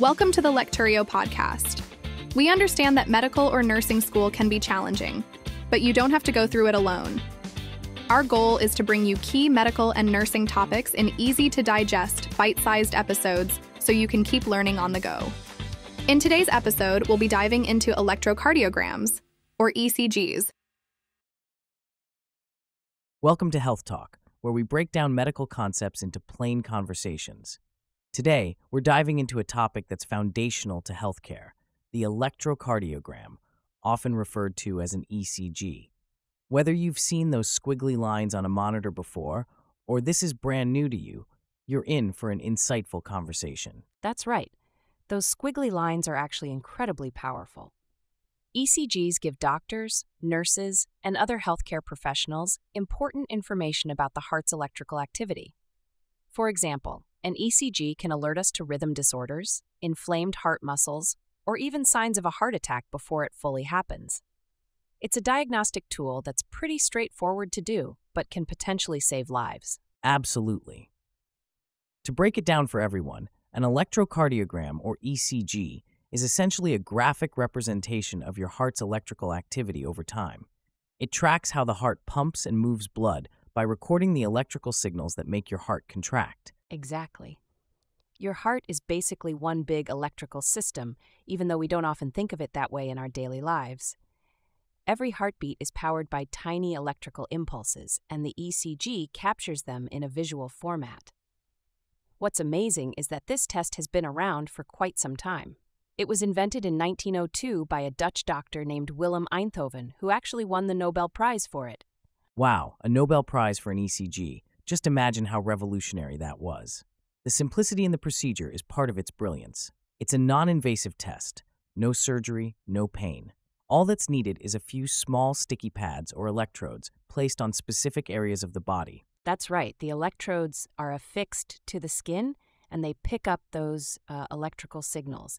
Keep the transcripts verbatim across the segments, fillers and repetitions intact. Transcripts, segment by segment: Welcome to the Lecturio podcast. We understand that medical or nursing school can be challenging, but you don't have to go through it alone. Our goal is to bring you key medical and nursing topics in easy-to-digest, bite-sized episodes so you can keep learning on the go. In today's episode, we'll be diving into electrocardiograms, or E C Gs. Welcome to Health Talk, where we break down medical concepts into plain conversations. Today, we're diving into a topic that's foundational to healthcare, the electrocardiogram, often referred to as an E C G. Whether you've seen those squiggly lines on a monitor before, or this is brand new to you, you're in for an insightful conversation. That's right. Those squiggly lines are actually incredibly powerful. E C Gs give doctors, nurses, and other healthcare professionals important information about the heart's electrical activity. For example, an E C G can alert us to rhythm disorders, inflamed heart muscles, or even signs of a heart attack before it fully happens. It's a diagnostic tool that's pretty straightforward to do, but can potentially save lives. Absolutely. To break it down for everyone, an electrocardiogram, or E C G, is essentially a graphic representation of your heart's electrical activity over time. It tracks how the heart pumps and moves blood by recording the electrical signals that make your heart contract. Exactly. Your heart is basically one big electrical system, even though we don't often think of it that way in our daily lives. Every heartbeat is powered by tiny electrical impulses, and the E C G captures them in a visual format. What's amazing is that this test has been around for quite some time. It was invented in nineteen oh two by a Dutch doctor named Willem Einthoven, who actually won the Nobel Prize for it. Wow, a Nobel Prize for an E C G. Just imagine how revolutionary that was. The simplicity in the procedure is part of its brilliance. It's a non-invasive test. No surgery, no pain. All that's needed is a few small sticky pads or electrodes placed on specific areas of the body. That's right. The electrodes are affixed to the skin, and they pick up those uh, electrical signals.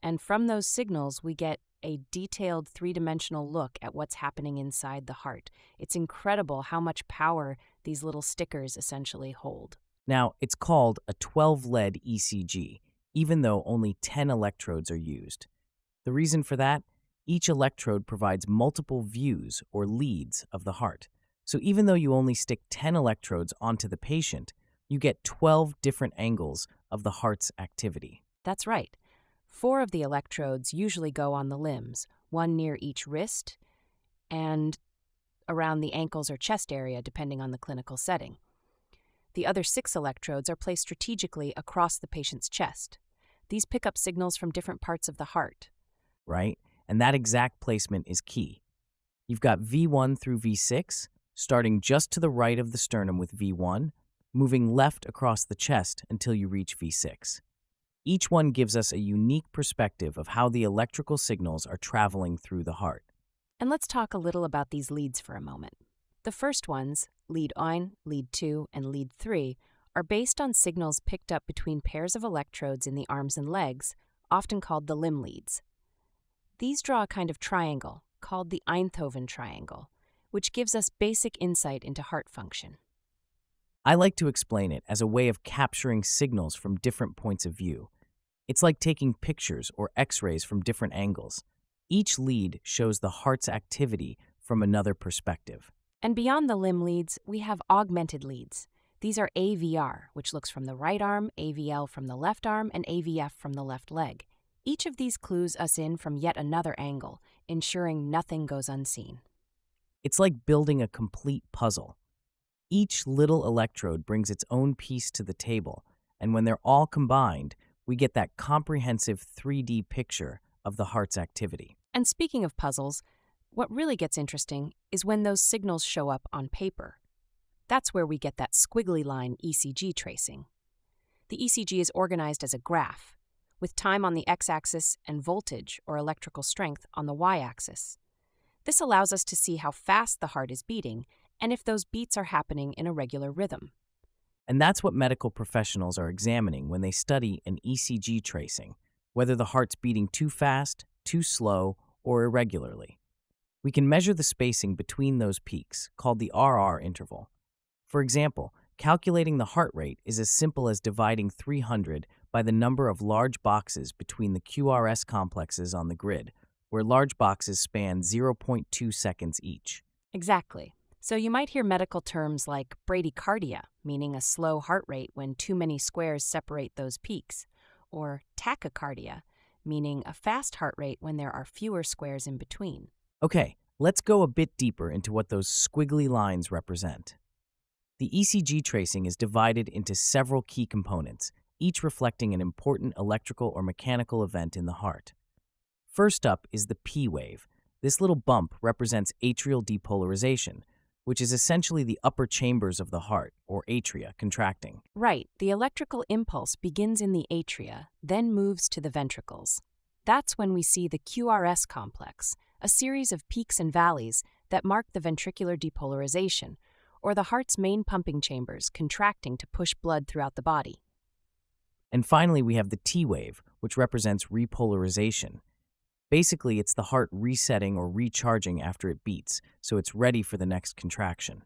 And from those signals, we get a detailed three-dimensional look at what's happening inside the heart. It's incredible how much power these little stickers essentially hold. Now, it's called a twelve-lead E C G, even though only ten electrodes are used. The reason for that? Each electrode provides multiple views or leads of the heart. So even though you only stick ten electrodes onto the patient, you get twelve different angles of the heart's activity. That's right. Four of the electrodes usually go on the limbs, one near each wrist and around the ankles or chest area, depending on the clinical setting. The other six electrodes are placed strategically across the patient's chest. These pick up signals from different parts of the heart. Right, and that exact placement is key. You've got V one through V six, starting just to the right of the sternum with V one, moving left across the chest until you reach V six. Each one gives us a unique perspective of how the electrical signals are traveling through the heart. And let's talk a little about these leads for a moment. The first ones, lead one, lead two, and lead three, are based on signals picked up between pairs of electrodes in the arms and legs, often called the limb leads. These draw a kind of triangle, called the Einthoven Triangle, which gives us basic insight into heart function. I like to explain it as a way of capturing signals from different points of view. It's like taking pictures or x-rays from different angles. Each lead shows the heart's activity from another perspective. And beyond the limb leads, we have augmented leads. These are A V R, which looks from the right arm, A V L from the left arm, and A V F from the left leg. Each of these clues us in from yet another angle, ensuring nothing goes unseen. It's like building a complete puzzle. Each little electrode brings its own piece to the table, and when they're all combined, we get that comprehensive three D picture of the heart's activity. And speaking of puzzles, what really gets interesting is when those signals show up on paper. That's where we get that squiggly line E C G tracing. The E C G is organized as a graph, with time on the x-axis and voltage, or electrical strength, on the y-axis. This allows us to see how fast the heart is beating and if those beats are happening in a regular rhythm. And that's what medical professionals are examining when they study an E C G tracing, whether the heart's beating too fast, too slow, or irregularly. We can measure the spacing between those peaks, called the R R interval. For example, calculating the heart rate is as simple as dividing three hundred by the number of large boxes between the Q R S complexes on the grid, where large boxes span zero point two seconds each. Exactly. So you might hear medical terms like bradycardia, meaning a slow heart rate when too many squares separate those peaks, or tachycardia, meaning a fast heart rate when there are fewer squares in between. Okay, let's go a bit deeper into what those squiggly lines represent. The E C G tracing is divided into several key components, each reflecting an important electrical or mechanical event in the heart. First up is the P-Wave. This little bump represents atrial depolarization, which is essentially the upper chambers of the heart, or atria, contracting. Right. The electrical impulse begins in the atria, then moves to the ventricles. That's when we see the Q R S complex, a series of peaks and valleys that mark the ventricular depolarization, or the heart's main pumping chambers contracting to push blood throughout the body. And finally, we have the T-Wave, which represents repolarization. Basically, it's the heart resetting or recharging after it beats, so it's ready for the next contraction.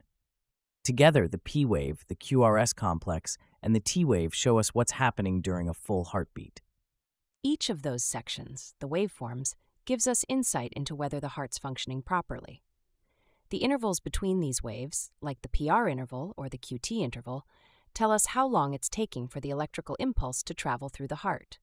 Together, the P-Wave, the Q R S complex, and the T-Wave show us what's happening during a full heartbeat. Each of those sections, the waveforms, gives us insight into whether the heart's functioning properly. The intervals between these waves, like the P R interval or the Q T interval, tell us how long it's taking for the electrical impulse to travel through the heart.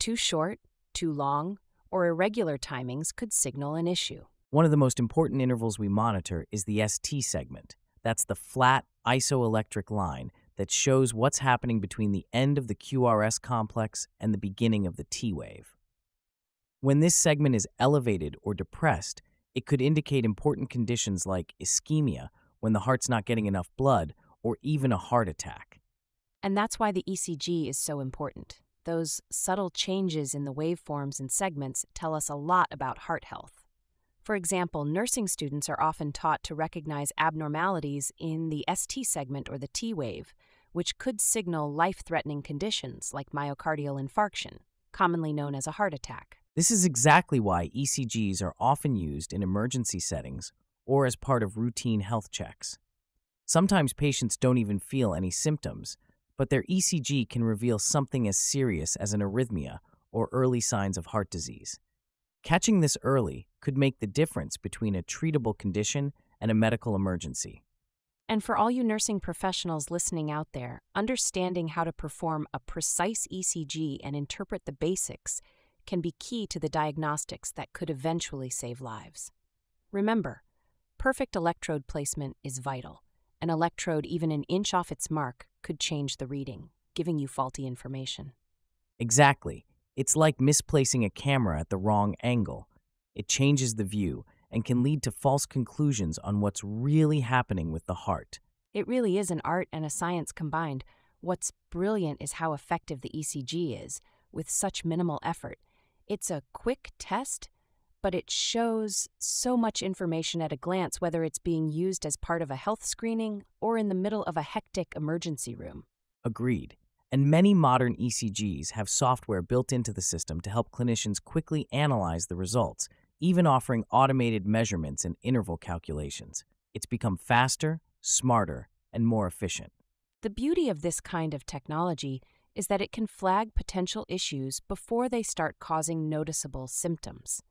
Too short, too long, or irregular timings could signal an issue. One of the most important intervals we monitor is the S T segment. That's the flat, isoelectric line that shows what's happening between the end of the Q R S complex and the beginning of the T-wave. When this segment is elevated or depressed, it could indicate important conditions like ischemia, when the heart's not getting enough blood, or even a heart attack. And that's why the E C G is so important. Those subtle changes in the waveforms and segments tell us a lot about heart health. For example, nursing students are often taught to recognize abnormalities in the S T segment or the T-wave, which could signal life-threatening conditions like myocardial infarction, commonly known as a heart attack. This is exactly why E C Gs are often used in emergency settings or as part of routine health checks. Sometimes patients don't even feel any symptoms, but their E C G can reveal something as serious as an arrhythmia or early signs of heart disease. Catching this early could make the difference between a treatable condition and a medical emergency. And for all you nursing professionals listening out there, understanding how to perform a precise E C G and interpret the basics can be key to the diagnostics that could eventually save lives. Remember, perfect electrode placement is vital. An electrode even an inch off its mark could change the reading, giving you faulty information. Exactly. It's like misplacing a camera at the wrong angle. It changes the view and can lead to false conclusions on what's really happening with the heart. It really is an art and a science combined. What's brilliant is how effective the E C G is, with such minimal effort. It's a quick test, but it shows so much information at a glance, whether it's being used as part of a health screening or in the middle of a hectic emergency room. Agreed. And many modern E C Gs have software built into the system to help clinicians quickly analyze the results, even offering automated measurements and interval calculations. It's become faster, smarter, and more efficient. The beauty of this kind of technology is that it can flag potential issues before they start causing noticeable symptoms.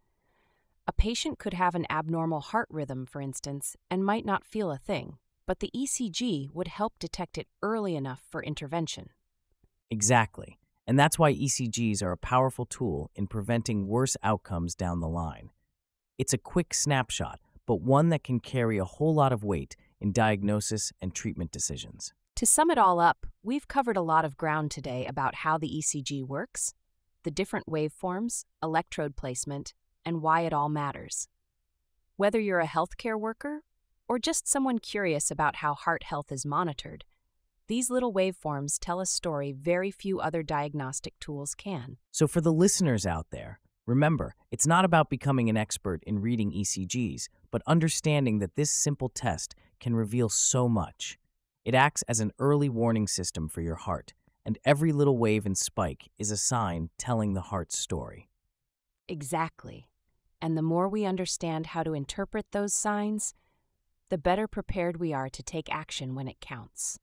A patient could have an abnormal heart rhythm, for instance, and might not feel a thing, but the E C G would help detect it early enough for intervention. Exactly. And that's why E C Gs are a powerful tool in preventing worse outcomes down the line. It's a quick snapshot, but one that can carry a whole lot of weight in diagnosis and treatment decisions. To sum it all up, we've covered a lot of ground today about how the E C G works, the different waveforms, electrode placement, and why it all matters. Whether you're a healthcare worker or just someone curious about how heart health is monitored, these little waveforms tell a story very few other diagnostic tools can. So for the listeners out there, remember, it's not about becoming an expert in reading E C Gs, but understanding that this simple test can reveal so much. It acts as an early warning system for your heart, and every little wave and spike is a sign telling the heart's story. Exactly. And the more we understand how to interpret those signs, the better prepared we are to take action when it counts.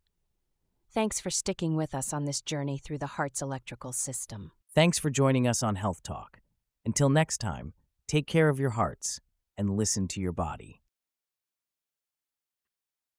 Thanks for sticking with us on this journey through the heart's electrical system. Thanks for joining us on Health Talk. Until next time, take care of your hearts and listen to your body.